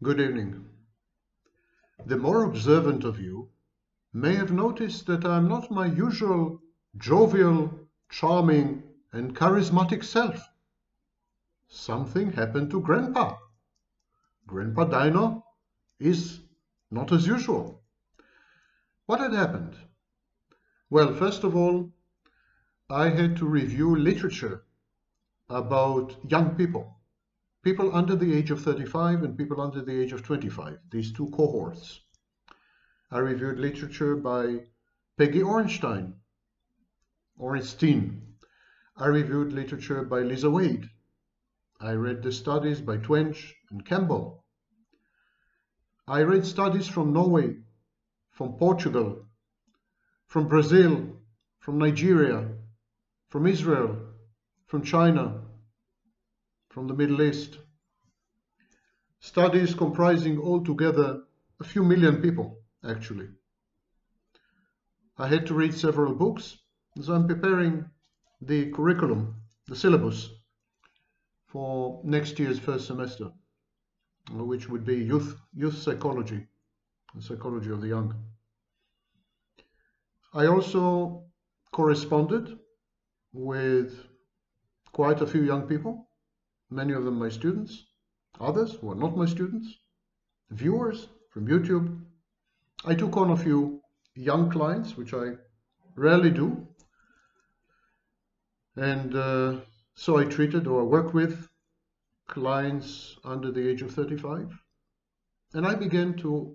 Good evening. The more observant of you may have noticed that I am not my usual jovial, charming, and charismatic self. Something happened to Grandpa. Grandpa Dino is not as usual. What had happened? Well, first of all, I had to review literature about young people. People under the age of 35 and people under the age of 25, these two cohorts. I reviewed literature by Peggy Orenstein. I reviewed literature by Lisa Wade. I read the studies by Twenge and Campbell. I read studies from Norway, from Portugal, from Brazil, from Nigeria, from Israel, from China, from the Middle East. Studies comprising altogether a few million people, actually. I had to read several books as I'm preparing the curriculum, the syllabus, for next year's first semester, which would be youth psychology, the psychology of the young. I also corresponded with quite a few young people. Many of them my students, others who are not my students, viewers from YouTube. I took on a few young clients, which I rarely do. And so I treated or work with clients under the age of 35. And I began to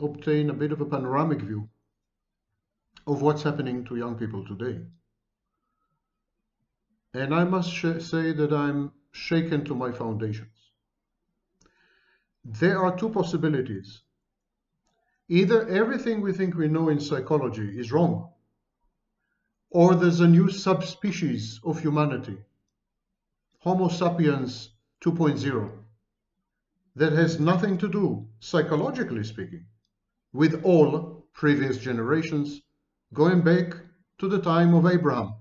obtain a bit of a panoramic view of what's happening to young people today. And I must say that I'm shaken to my foundations. There are two possibilities. Either everything we think we know in psychology is wrong, or there's a new subspecies of humanity, Homo sapiens 2.0, that has nothing to do, psychologically speaking, with all previous generations, going back to the time of Abraham.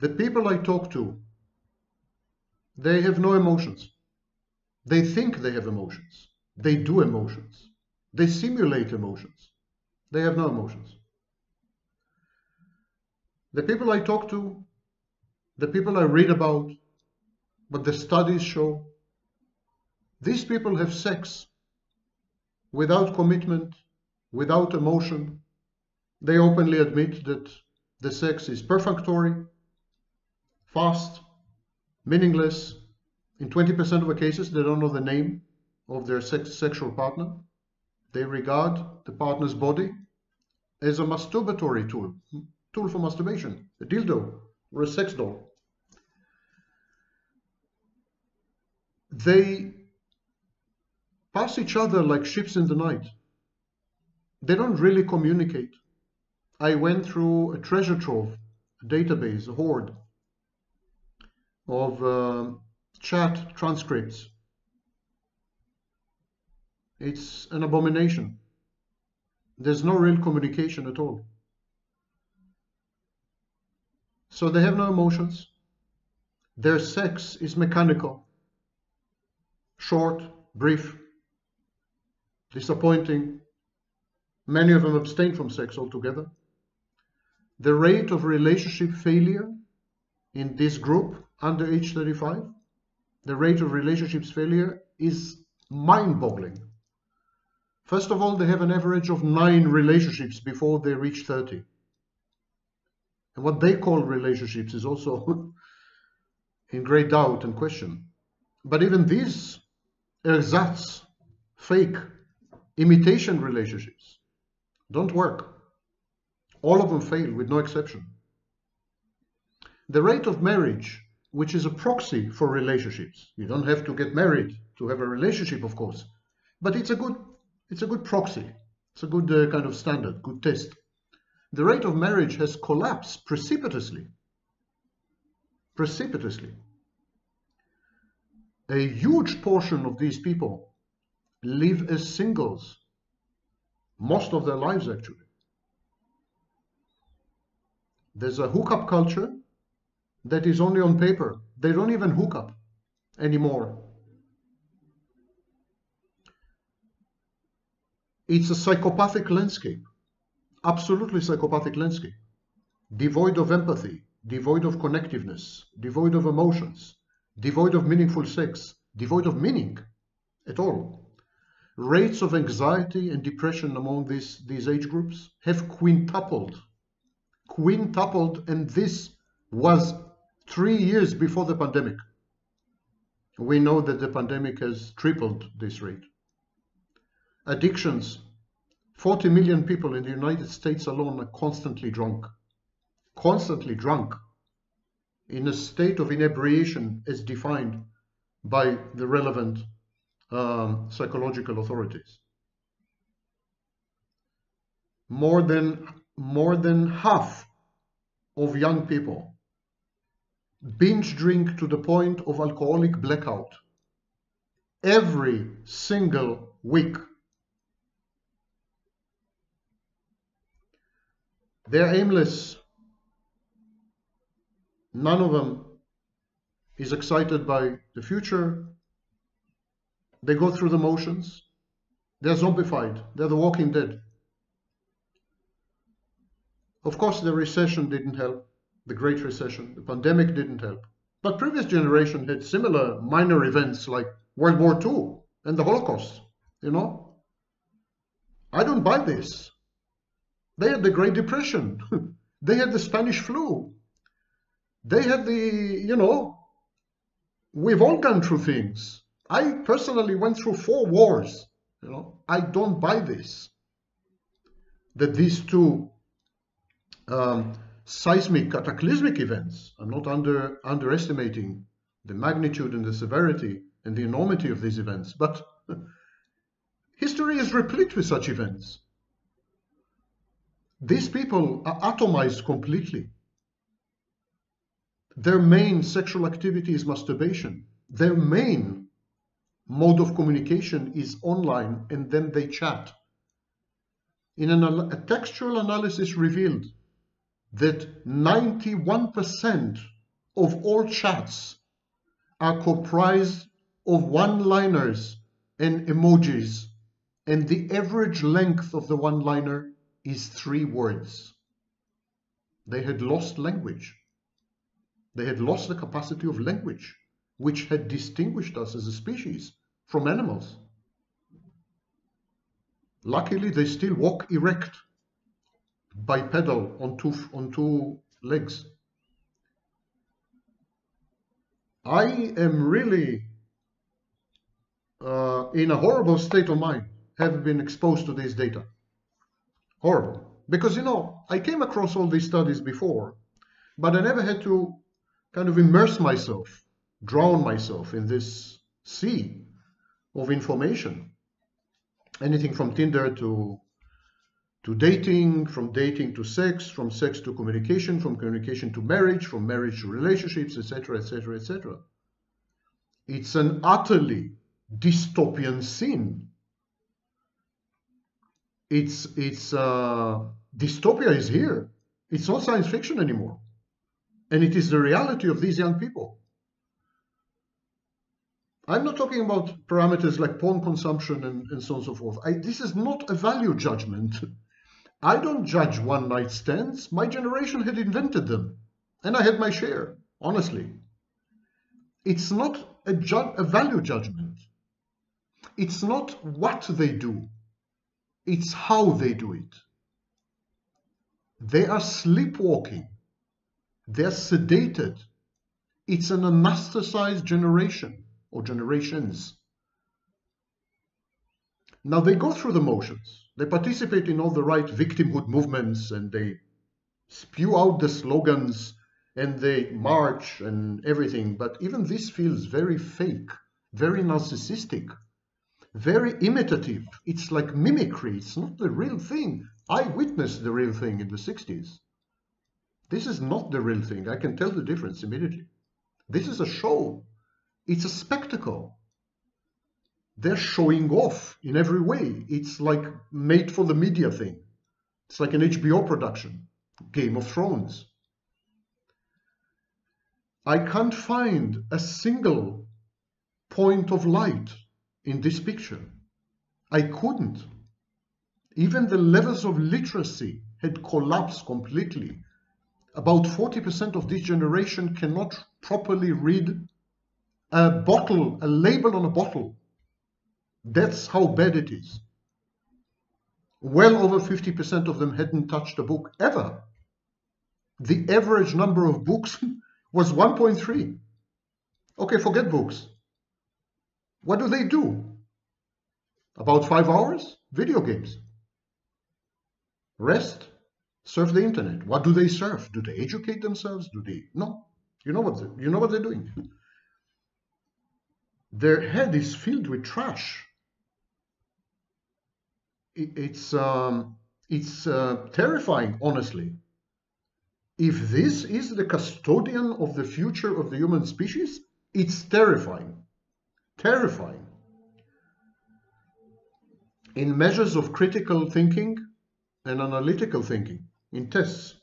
The people I talk to, they have no emotions. They think they have emotions. They do emotions. They simulate emotions. They have no emotions. The people I talk to, the people I read about, what the studies show, these people have sex without commitment, without emotion. They openly admit that the sex is perfunctory, fast, meaningless. In 20% of the cases, they don't know the name of their sexual partner. They regard the partner's body as a masturbatory tool for masturbation, a dildo or a sex doll. They pass each other like ships in the night. They don't really communicate. I went through a treasure trove, a database, a hoard of chat transcripts. It's an abomination. There's no real communication at all. So they have no emotions. Their sex is mechanical, short, brief, disappointing. Many of them abstain from sex altogether. The rate of relationship failure in this group under age 35, the rate of relationships failure is mind-boggling. First of all, they have an average of 9 relationships before they reach 30. And what they call relationships is also in great doubt and question. But even these ersatz, fake, imitation relationships don't work. All of them fail with no exception. The rate of marriage, which is a proxy for relationships. You don't have to get married to have a relationship, of course, but it's a good proxy. It's a good kind of standard, good test. The rate of marriage has collapsed precipitously. Precipitously. A huge portion of these people live as singles, most of their lives actually. There's a hookup culture that is only on paper. They don't even hook up anymore It's a psychopathic landscape, absolutely psychopathic landscape, devoid of empathy, devoid of connectiveness, devoid of emotions, devoid of meaningful sex, devoid of meaning at all. Rates of anxiety and depression among these age groups have quintupled, and this was 3 years before the pandemic. We know that the pandemic has tripled this rate. Addictions. 40 million people in the United States alone are constantly drunk, in a state of inebriation as defined by the relevant psychological authorities. More than half of young people binge drink to the point of alcoholic blackout every single week. They're aimless. None of them is excited by the future. They go through the motions. They're zombified. They're the walking dead. Of course, the recession didn't help. The Great Recession, the pandemic didn't help. But previous generation had similar minor events like World War II and the Holocaust, you know? I don't buy this. They had the Great Depression. They had the Spanish flu. They had the, you know, we've all gone through things. I personally went through 4 wars, you know? I don't buy this, that these two seismic, cataclysmic events. I'm not underestimating the magnitude and the severity and the enormity of these events, but history is replete with such events. These people are atomized completely. Their main sexual activity is masturbation. Their main mode of communication is online, and then they chat. In a textual analysis revealed that 91% of all chats are comprised of one-liners and emojis, and the average length of the one-liner is 3 words. They had lost language. They had lost the capacity of language, which had distinguished us as a species from animals. Luckily, they still walk erect, bipedal, on two legs. I am really in a horrible state of mind, having been exposed to this data. Horrible. Because, you know, I came across all these studies before, but I never had to kind of immerse myself, drown myself in this sea of information. Anything from Tinder to dating, from dating to sex, from sex to communication, from communication to marriage, from marriage to relationships, etc., etc., etc. It's an utterly dystopian scene. It's dystopia is here. It's not science fiction anymore, and it is the reality of these young people. I'm not talking about parameters like porn consumption and so on and so forth. This is not a value judgment. I don't judge one-night stands. My generation had invented them, and I had my share, honestly. It's not a value judgment. It's not what they do. It's how they do it. They are sleepwalking. They're sedated. It's an anesthetized generation or generations. Now, they go through the motions. They participate in all the right victimhood movements, and they spew out the slogans, and they march and everything. But even this feels very fake, very narcissistic, very imitative. It's like mimicry. It's not the real thing. I witnessed the real thing in the 60s. This is not the real thing. I can tell the difference immediately. This is a show. It's a spectacle. They're showing off in every way. It's like made for the media thing. It's like an HBO production, Game of Thrones. I can't find a single point of light in this picture. I couldn't. Even the levels of literacy had collapsed completely. About 40% of this generation cannot properly read a bottle, a label on a bottle. That's how bad it is. Well over 50% of them hadn't touched a book ever. The average number of books was 1.3. Okay, forget books. What do they do? About 5 hours? Video games. Rest? Surf the internet. What do they surf? Do they educate themselves? Do they? No. You know what they're doing. Their head is filled with trash. It's terrifying, honestly. If this is the custodian of the future of the human species, it's terrifying. Terrifying. In measures of critical thinking and analytical thinking, in tests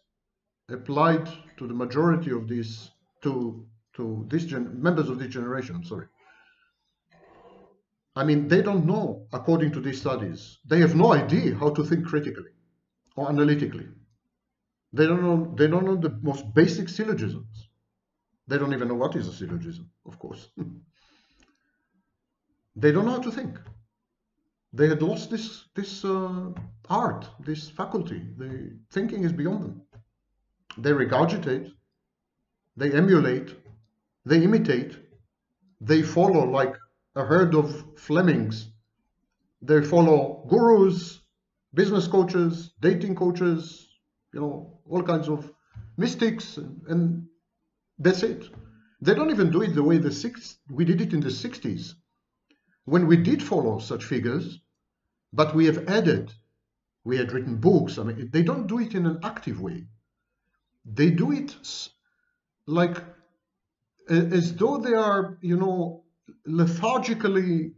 applied to the majority of these, members of this generation, I'm sorry. I mean, they don't know, according to these studies, they have no idea how to think critically or analytically. They don't know the most basic syllogisms. They don't even know what is a syllogism, of course. They don't know how to think. They had lost this art, this faculty. The thinking is beyond them. They regurgitate, they emulate, they imitate, they follow like a herd of Flemings. They follow gurus, business coaches, dating coaches, you know, all kinds of mystics, and that's it. They don't even do it the way we did it in the 60s, when we did follow such figures, but we have added, we had written books. I mean, they don't do it in an active way. They do it like as though they are, you know, lethargically,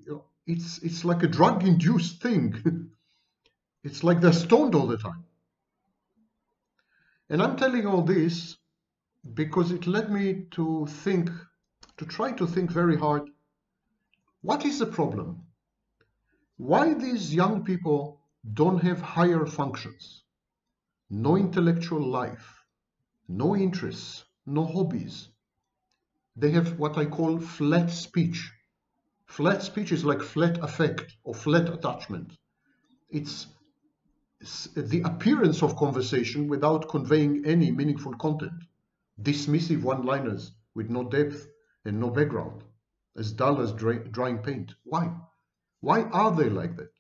it's like a drug-induced thing. It's like they're stoned all the time. And I'm telling all this because it led me to try to think very hard. What is the problem? Why these young people don't have higher functions? No intellectual life, no interests, no hobbies. They have what I call flat speech. Flat speech is like flat affect or flat attachment. It's the appearance of conversation without conveying any meaningful content. Dismissive one-liners with no depth and no background, as dull as drying paint. Why? Why are they like that?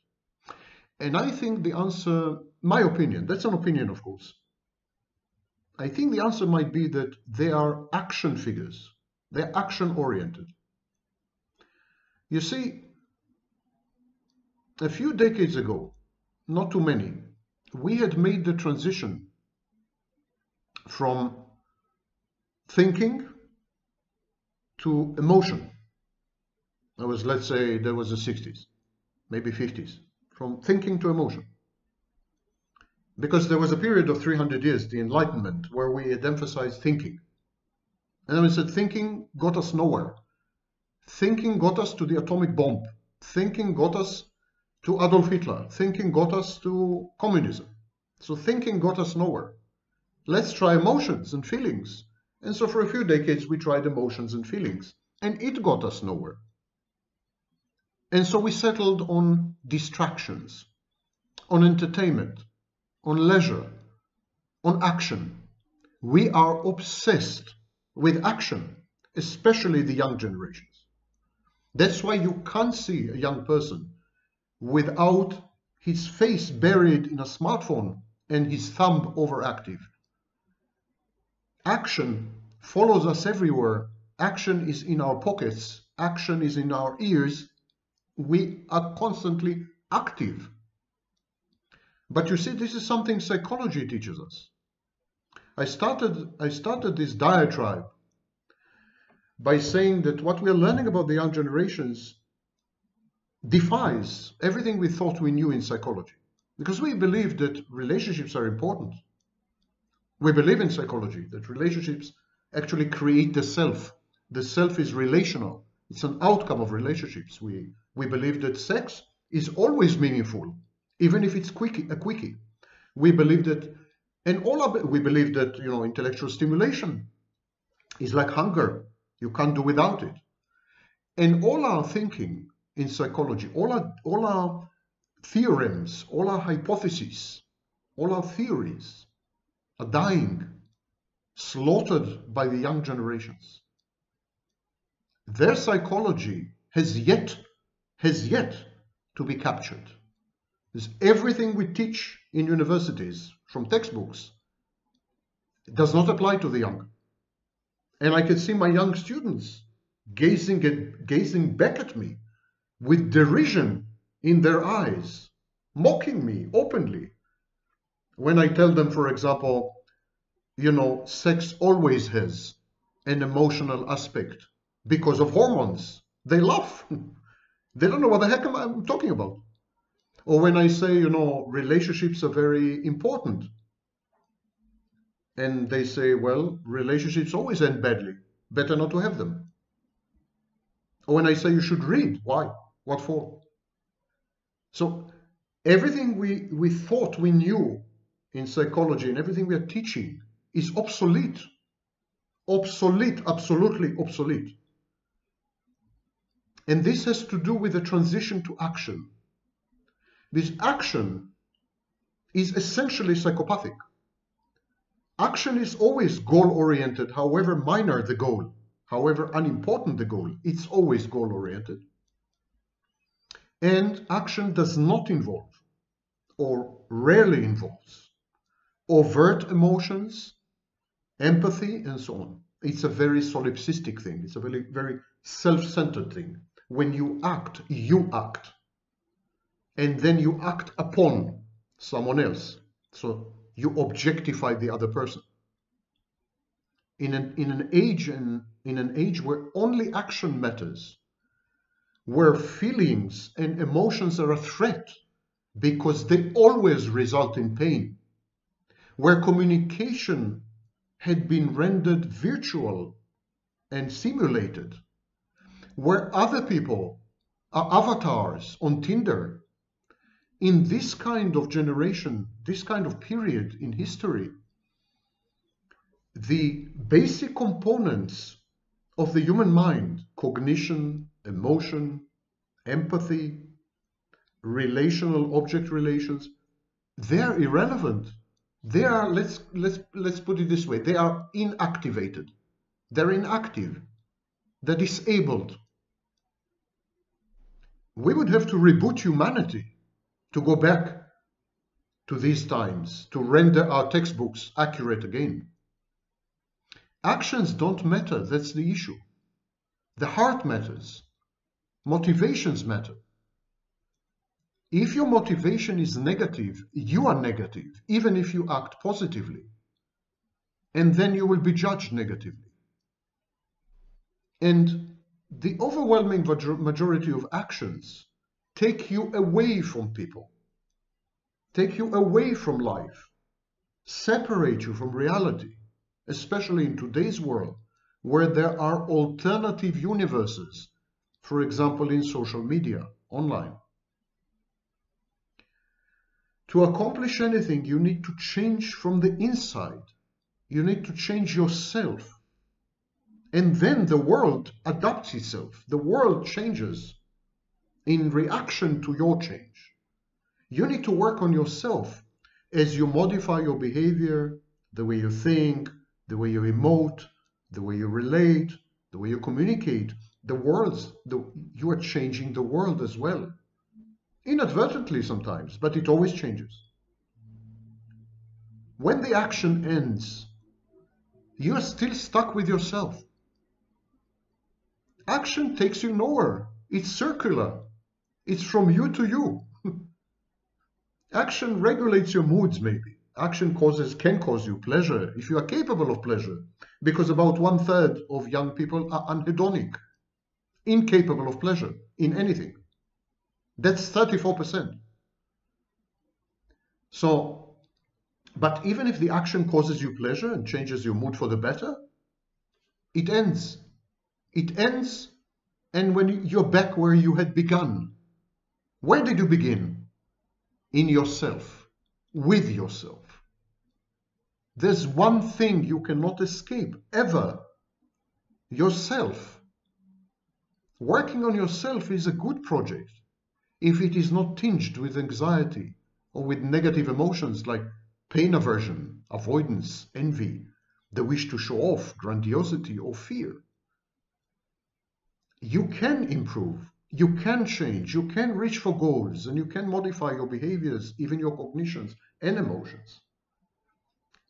And I think the answer, my opinion, that's an opinion of course, I think the answer might be that they are action figures. They're action-oriented. You see, a few decades ago, not too many, we had made the transition from thinking to emotion. That was, let's say, there was the 60s, maybe 50s, from thinking to emotion. Because there was a period of 300 years, the Enlightenment, where we had emphasized thinking. And we said thinking got us nowhere. Thinking got us to the atomic bomb. Thinking got us to Adolf Hitler. Thinking got us to communism. So thinking got us nowhere. Let's try emotions and feelings. And so for a few decades we tried emotions and feelings, and it got us nowhere. And so we settled on distractions, on entertainment, on leisure, on action. We are obsessed with action, especially the young generations. That's why you can't see a young person without his face buried in a smartphone and his thumb overactive. Action follows us everywhere. Action is in our pockets. Action is in our ears. We are constantly active. But you see, this is something psychology teaches us. I started this diatribe by saying that what we are learning about the young generations defies everything we thought we knew in psychology. Because we believe that relationships are important. We believe in psychology that relationships actually create the self. The self is relational. It's an outcome of relationships. We believe that sex is always meaningful. even if it's a quickie. We believe that, and all of it, we believe that, you know, intellectual stimulation is like hunger. You can't do without it. And all our thinking in psychology, all our theorems, all our hypotheses, all our theories are dying, slaughtered by the young generations. Their psychology has yet to be captured. Because everything we teach in universities from textbooks does not apply to the young. And I can see my young students gazing back at me with derision in their eyes, mocking me openly. When I tell them, for example, you know, sex always has an emotional aspect because of hormones, they laugh. They don't know what the heck I'm talking about. Or when I say, you know, relationships are very important, and they say, well, relationships always end badly. Better not to have them. Or when I say you should read, why? What for? So everything we thought we knew in psychology and everything we are teaching is obsolete. Obsolete, absolutely obsolete. And this has to do with the transition to action. This action is essentially psychopathic. Action is always goal-oriented, however minor the goal, however unimportant the goal, it's always goal-oriented. And action does not involve, or rarely involves, overt emotions, empathy, and so on. It's a very solipsistic thing. It's a very, very self-centered thing. When you act, and then you act upon someone else. So you objectify the other person. In an age where only action matters, where feelings and emotions are a threat because they always result in pain, where communication had been rendered virtual and simulated, where other people are avatars on Tinder, in this kind of generation, this kind of period in history, the basic components of the human mind, cognition, emotion, empathy, relational object relations, they are irrelevant. They are, let's put it this way, they are inactivated. They're inactive. They're disabled. We would have to reboot humanity to go back to these times, to render our textbooks accurate again. Actions don't matter, that's the issue. The heart matters. Motivations matter. If your motivation is negative, you are negative, even if you act positively. And then you will be judged negatively. And the overwhelming majority of actions take you away from people, take you away from life, separate you from reality, especially in today's world, where there are alternative universes, for example, in social media, online. To accomplish anything, you need to change from the inside. You need to change yourself. And then the world adapts itself. The world changes in reaction to your change. You need to work on yourself as you modify your behavior, the way you think, the way you emote, the way you relate, the way you communicate. You are changing the world as well. Inadvertently sometimes, but it always changes. When the action ends, you are still stuck with yourself. Action takes you nowhere. It's circular. It's from you to you. Action regulates your moods, maybe. Action can cause you pleasure, if you are capable of pleasure, because about 1/3 of young people are anhedonic, incapable of pleasure in anything. That's 34%. So, but even if the action causes you pleasure and changes your mood for the better, it ends. It ends, and when you're back where you had begun. Where did you begin? in yourself, with yourself. There's one thing you cannot escape ever: yourself. Working on yourself is a good project if it is not tinged with anxiety or with negative emotions like pain aversion, avoidance, envy, the wish to show off, grandiosity, or fear. You can improve, you can change, you can reach for goals, and you can modify your behaviors, even your cognitions and emotions.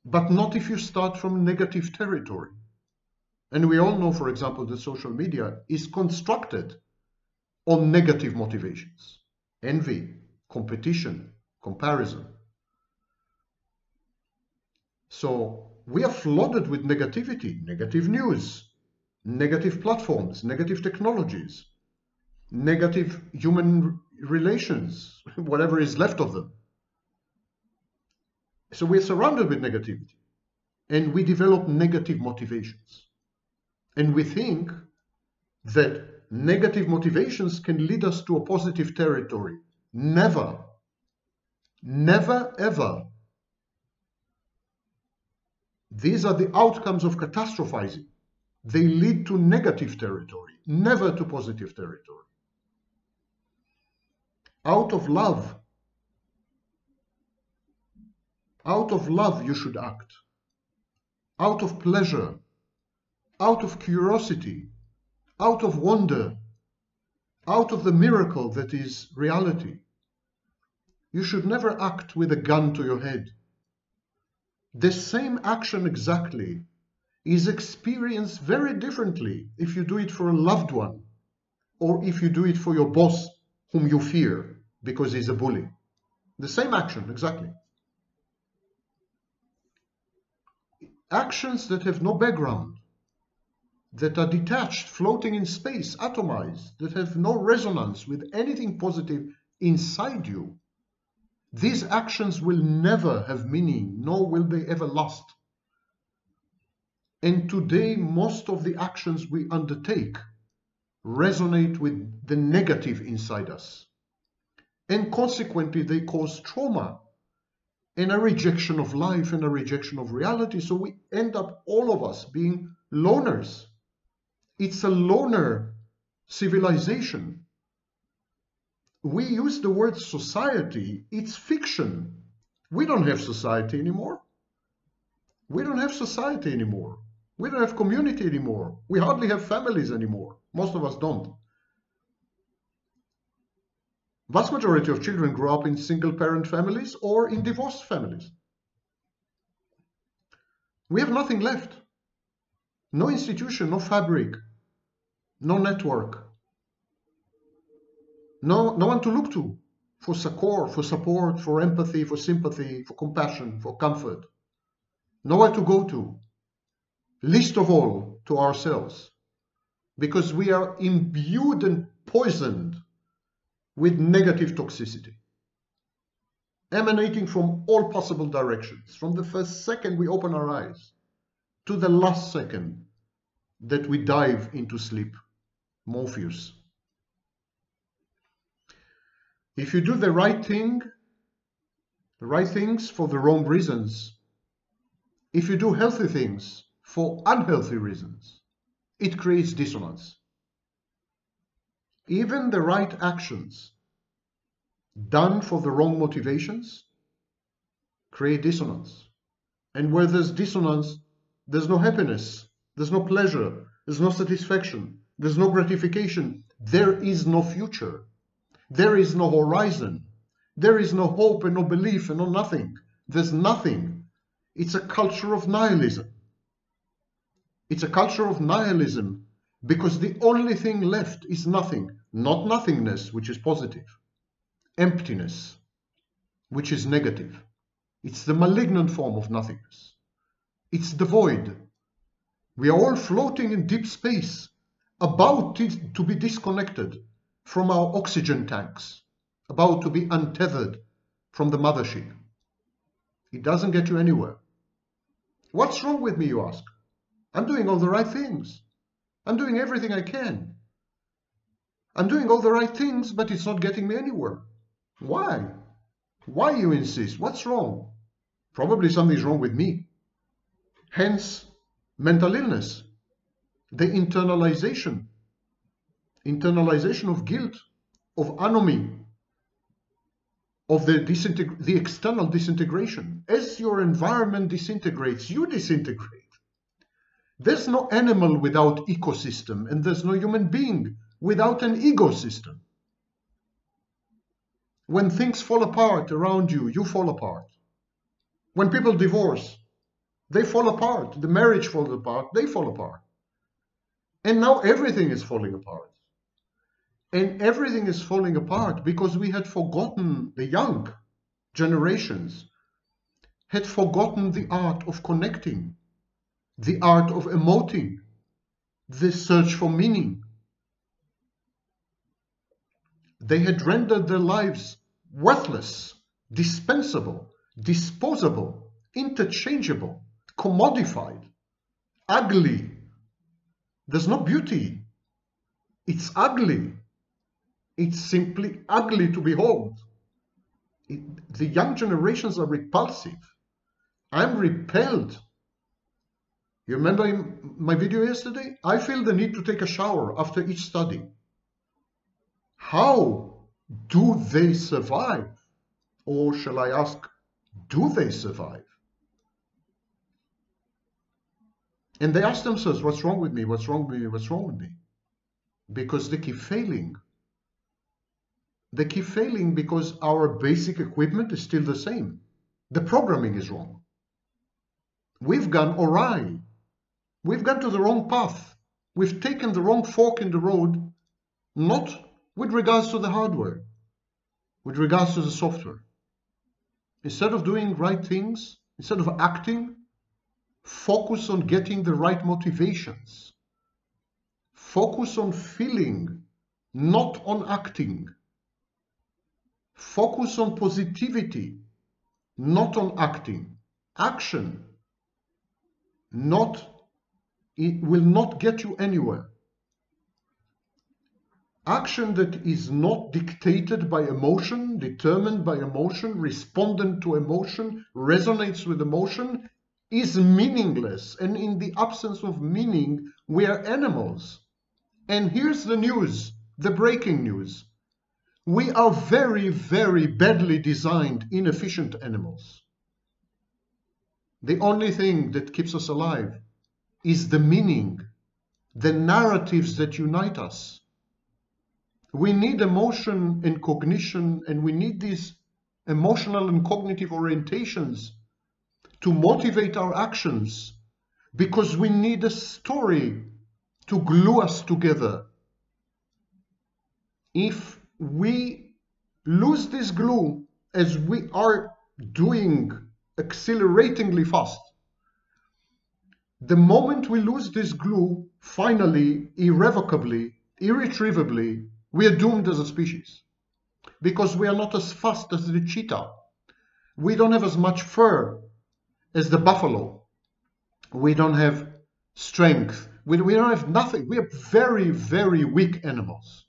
But not if you start from negative territory. And we all know, for example, that social media is constructed on negative motivations: envy, competition, comparison. So we are flooded with negativity, negative news, negative platforms, negative technologies, negative human relations, whatever is left of them. So we're surrounded with negativity, and we develop negative motivations. And we think that negative motivations can lead us to a positive territory. Never, never, ever. These are the outcomes of catastrophizing. They lead to negative territory, never to positive territory. Out of love you should act, out of pleasure, out of curiosity, out of wonder, out of the miracle that is reality. You should never act with a gun to your head. The same action exactly is experienced very differently if you do it for a loved one or if you do it for your boss whom you fear because he's a bully. The same action exactly. Actions that have no background, that are detached, floating in space, atomized, that have no resonance with anything positive inside you, these actions will never have meaning, nor will they ever last. And today, most of the actions we undertake resonate with the negative inside us. And consequently, they cause trauma and a rejection of life and a rejection of reality. So we end up, all of us, being loners. It's a loner civilization. We use the word society. It's fiction. We don't have society anymore. We don't have society anymore. We don't have community anymore. We hardly have families anymore. Most of us don't. Vast majority of children grow up in single-parent families or in divorced families. We have nothing left. No institution, no fabric, no network, no one to look to for succor, for support, for empathy, for sympathy, for compassion, for comfort. Nowhere to go to, least of all to ourselves, because we are imbued and poisoned with negative toxicity, emanating from all possible directions, from the first second we open our eyes to the last second that we dive into sleep, Morpheus. If you do the right thing, the right things for the wrong reasons, if you do healthy things for unhealthy reasons, it creates dissonance. Even the right actions done for the wrong motivations create dissonance. And where there's dissonance, there's no happiness, there's no pleasure, there's no satisfaction, there's no gratification, there is no future, there is no horizon, there is no hope and no belief and no nothing. There's nothing. It's a culture of nihilism. It's a culture of nihilism because the only thing left is nothing, not nothingness, which is positive, emptiness, which is negative. It's the malignant form of nothingness. It's the void. We are all floating in deep space, about to be disconnected from our oxygen tanks, about to be untethered from the mothership. It doesn't get you anywhere. What's wrong with me, you ask? I'm doing all the right things. I'm doing everything I can. I'm doing all the right things, but it's not getting me anywhere. Why? Why, you insist? What's wrong? Probably something's wrong with me. Hence, mental illness, the internalization of guilt, of anomy, of the external disintegration. As your environment disintegrates, you disintegrate. There's no animal without ecosystem, and there's no human being without an ecosystem. When things fall apart around you, you fall apart. When people divorce, they fall apart. The marriage falls apart, they fall apart. And now everything is falling apart. And everything is falling apart because we had forgotten, the young generations had forgotten the art of connecting, the art of emoting, the search for meaning. They had rendered their lives worthless, dispensable, disposable, interchangeable, commodified, ugly. There's no beauty. It's ugly. It's simply ugly to behold. The young generations are repulsive. I'm repelled. You remember in my video yesterday? I feel the need to take a shower after each study. How do they survive? Or shall I ask, do they survive? And they ask themselves, what's wrong with me? What's wrong with me? What's wrong with me? Because they keep failing. They keep failing because our basic equipment is still the same. The programming is wrong. We've gone awry. We've gone to the wrong path. We've taken the wrong fork in the road, not with regards to the hardware, with regards to the software. Instead of doing right things, instead of acting, focus on getting the right motivations. Focus on feeling, not on acting. Focus on positivity, not on acting. Action will not get you anywhere. Action that is not dictated by emotion, determined by emotion, respondent to emotion, resonates with emotion, is meaningless. And in the absence of meaning, we are animals. And here's the news, the breaking news. We are very, very badly designed, inefficient animals. The only thing that keeps us alive is the meaning, the narratives that unite us. We need emotion and cognition, and we need these emotional and cognitive orientations to motivate our actions, because we need a story to glue us together. If we lose this glue, as we are doing acceleratingly fast, the moment we lose this glue, finally, irrevocably, irretrievably, we are doomed as a species, because we are not as fast as the cheetah. We don't have as much fur as the buffalo. We don't have strength. We don't have nothing. We are very, very weak animals.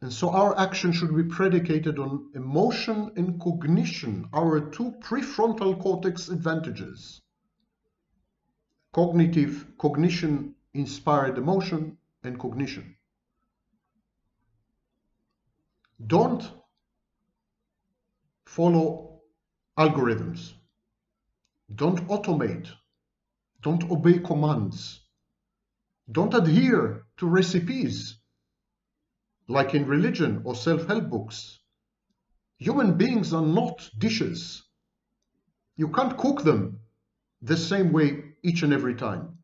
And so our action should be predicated on emotion and cognition, our two prefrontal cortex advantages. Cognitive, cognition-inspired emotion and cognition. Don't follow algorithms. Don't automate. Don't obey commands. Don't adhere to recipes, like in religion or self-help books. Human beings are not dishes. You can't cook them the same way each and every time.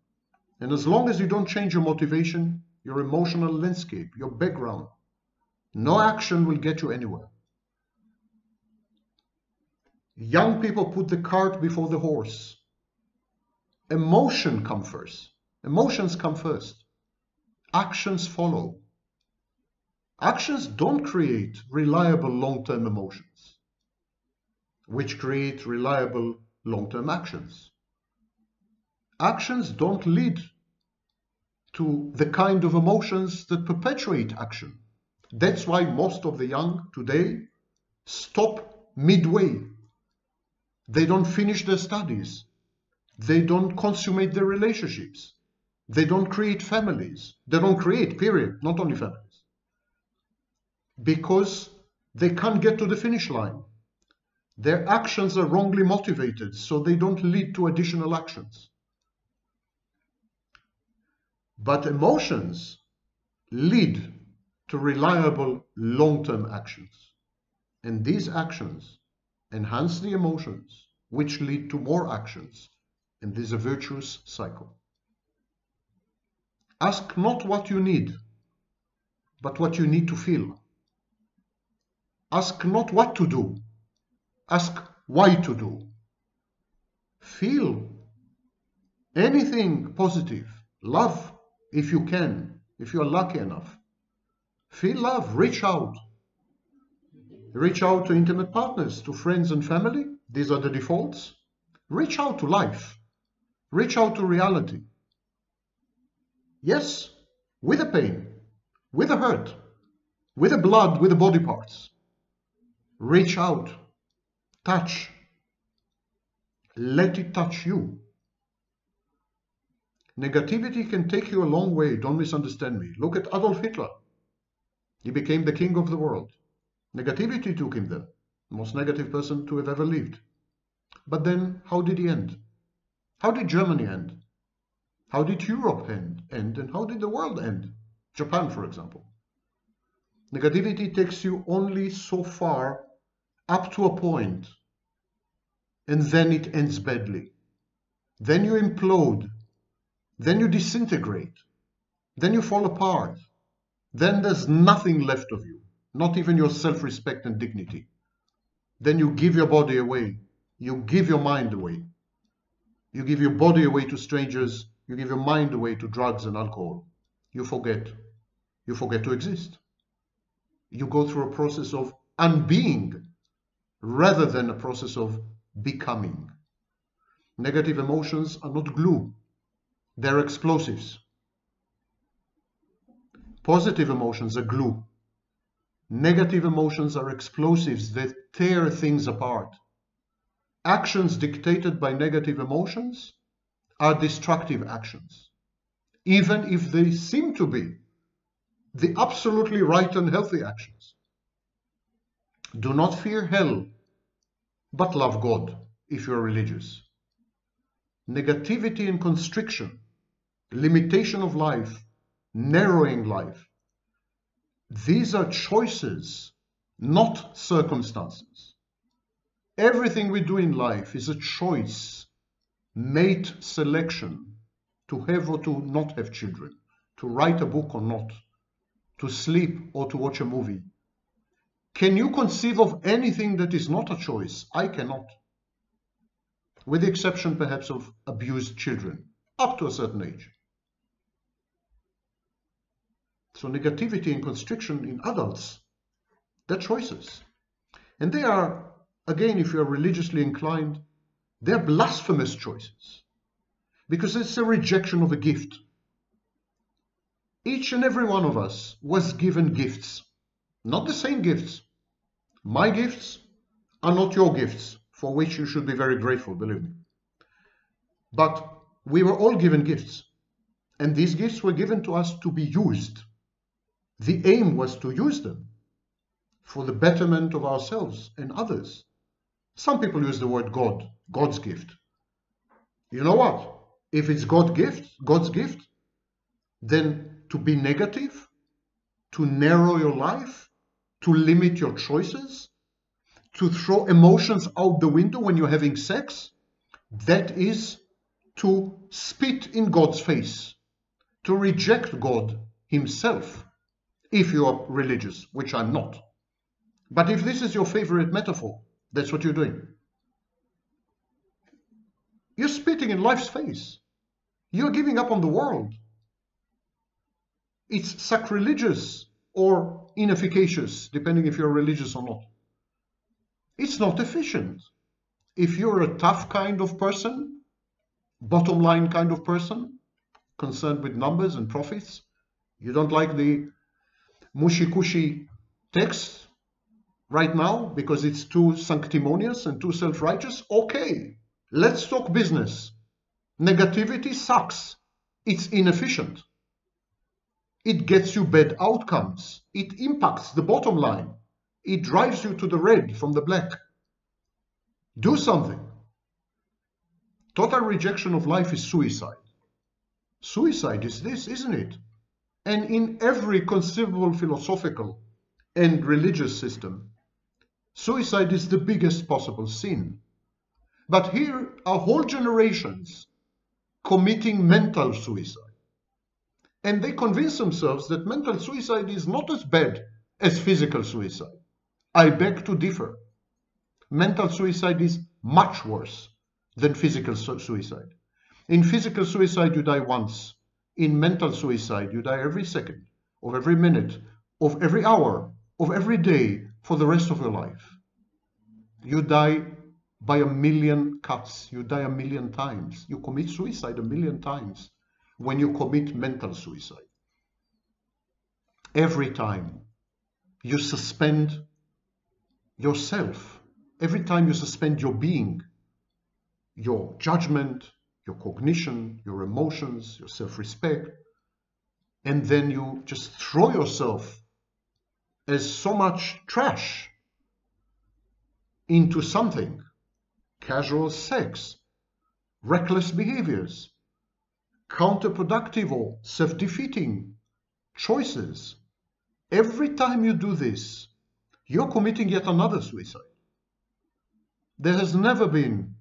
And as long as you don't change your motivation, your emotional landscape, your background, no action will get you anywhere. Young people put the cart before the horse. Emotion comes first. Emotions come first. Actions follow. Actions don't create reliable long-term emotions, which create reliable long-term actions. Actions don't lead to the kind of emotions that perpetuate action. That's why most of the young today stop midway. They don't finish their studies. They don't consummate their relationships. They don't create families. They don't create, period, not only families. Because they can't get to the finish line. Their actions are wrongly motivated, so they don't lead to additional actions. But emotions lead to reliable long-term actions. And these actions enhance the emotions, which lead to more actions. And this is a virtuous cycle. Ask not what you need, but what you need to feel. Ask not what to do, ask why to do. Feel anything positive. Love if you can, if you're lucky enough. Feel love, reach out. Reach out to intimate partners, to friends and family. These are the defaults. Reach out to life. Reach out to reality. Yes, with the pain, with the hurt, with the blood, with the body parts. Reach out, touch, let it touch you. Negativity can take you a long way, don't misunderstand me. Look at Adolf Hitler. He became the king of the world. Negativity took him there, the most negative person to have ever lived. But then, how did he end? How did Germany end? How did Europe end? And how did the world end? Japan, for example. Negativity takes you only so far, up to a point, and then it ends badly. Then you implode, then you disintegrate, then you fall apart, then there's nothing left of you, not even your self-respect and dignity. Then you give your body away, you give your mind away, you give your body away to strangers, you give your mind away to drugs and alcohol. You forget to exist. You go through a process of unbeing rather than a process of becoming. Negative emotions are not glue. They're explosives. Positive emotions are glue. Negative emotions are explosives that tear things apart. Actions dictated by negative emotions are destructive actions, even if they seem to be the absolutely right and healthy actions. Do not fear hell, but love God if you are religious. Negativity and constriction, limitation of life, narrowing life. These are choices, not circumstances. Everything we do in life is a choice, mate selection, to have or to not have children, to write a book or not, to sleep or to watch a movie. Can you conceive of anything that is not a choice? I cannot. With the exception perhaps of abused children, up to a certain age. So negativity and constriction in adults, they're choices. And they are, again, if you are religiously inclined, they're blasphemous choices. Because it's a rejection of a gift. Each and every one of us was given gifts, not the same gifts. My gifts are not your gifts, for which you should be very grateful, believe me. But we were all given gifts, and these gifts were given to us to be used. The aim was to use them for the betterment of ourselves and others. Some people use the word God, God's gift. You know what? If it's God's gift, then to be negative, to narrow your life, to limit your choices, to throw emotions out the window when you're having sex, that is to spit in God's face, to reject God himself, if you are religious, which I'm not. But if this is your favorite metaphor, that's what you're doing. You're spitting in life's face. You're giving up on the world. It's sacrilegious or inefficacious, depending if you're religious or not. It's not efficient. If you're a tough kind of person, bottom line kind of person, concerned with numbers and profits, you don't like the mushy-cushy texts, right now because it's too sanctimonious and too self-righteous? Okay, let's talk business. Negativity sucks. It's inefficient. It gets you bad outcomes. It impacts the bottom line. It drives you to the red from the black. Do something. Total rejection of life is suicide. Suicide is this, isn't it? And in every conceivable philosophical and religious system, suicide is the biggest possible sin. But here are whole generations committing mental suicide. And they convince themselves that mental suicide is not as bad as physical suicide. I beg to differ. Mental suicide is much worse than physical suicide. In physical suicide, you die once. In mental suicide, you die every second, of every minute, of every hour, of every day, for the rest of your life. You die by a million cuts. You die a million times. You commit suicide a million times when you commit mental suicide. Every time you suspend yourself, every time you suspend your being, your judgment, your cognition, your emotions, your self-respect, and then you just throw yourself as so much trash into something. Casual sex, reckless behaviors, counterproductive or self-defeating choices. Every time you do this, you're committing yet another suicide. There have never been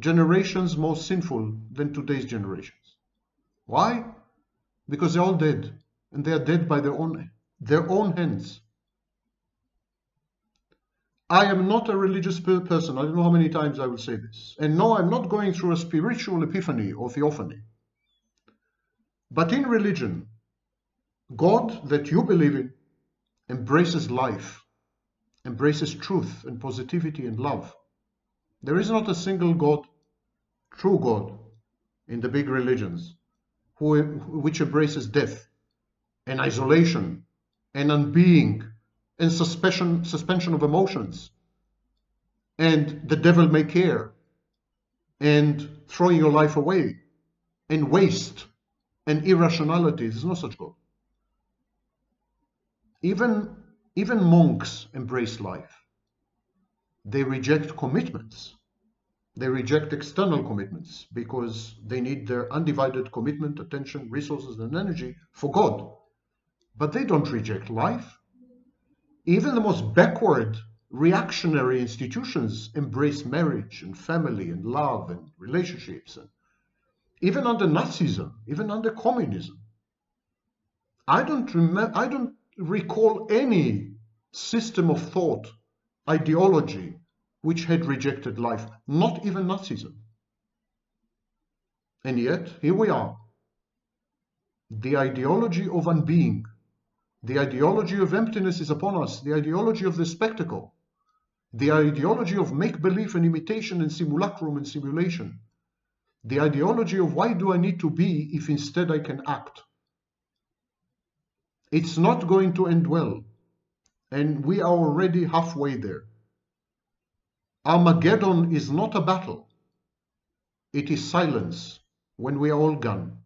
generations more sinful than today's generations. Why? Because they're all dead, and they are dead by their own hands. I am not a religious person. I don't know how many times I will say this. And no, I'm not going through a spiritual epiphany or theophany. But in religion, God that you believe in embraces life, embraces truth and positivity and love. There is not a single God, true God, in the big religions which embraces death and isolation and unbeing and suspension of emotions and the devil may care and throwing your life away and waste and irrationality. There's no such God. Even monks embrace life. They reject commitments. They reject external commitments because they need their undivided commitment, attention, resources, and energy for God. But they don't reject life. Even the most backward, reactionary institutions embrace marriage and family and love and relationships. And even under Nazism, even under communism, I don't recall any system of thought, ideology, which had rejected life, not even Nazism. And yet, here we are. The ideology of unbeing, the ideology of emptiness is upon us, the ideology of the spectacle, the ideology of make-believe and imitation and simulacrum and simulation, the ideology of why do I need to be if instead I can act. It's not going to end well, and we are already halfway there. Armageddon is not a battle. It is silence when we are all gone.